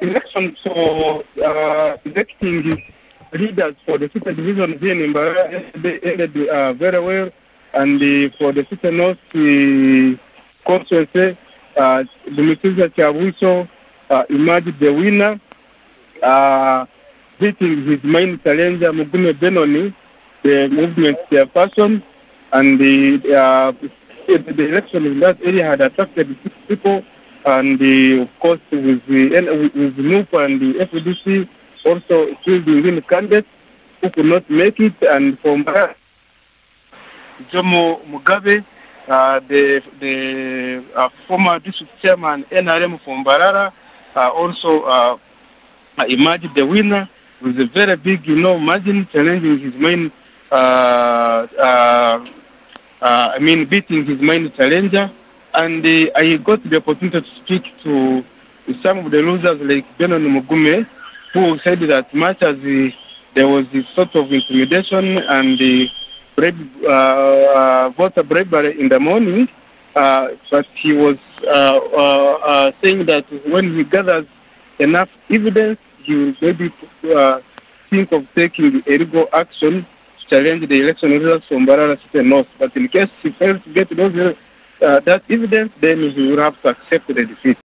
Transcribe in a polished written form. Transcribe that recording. elections for electing leaders for the Super Division here in Mbarara, they ended very well, and for the Super North constituency, Domitriza Chiawuso emerged the winner, beating his main challenger, Muguno Benoni, the movement chairperson, and the election in that area had attracted 6 people, and of course with NUP and the FDC also choose the winning candidates who could not make it. And from Jomo Mugabe, the former district chairman NRM from Mbarara, also emerged the winner with a very big, margin, challenging his main. Beating his main challenger, and I got the opportunity to speak to some of the losers like Benon Mugume, who said that much as there was this sort of intimidation and voter bravery in the morning, but he was saying that when he gathers enough evidence, he will maybe think of taking legal action, challenge the election results from Mbarara City North. But in case he fails to get that evidence, then he will have to accept the defeat.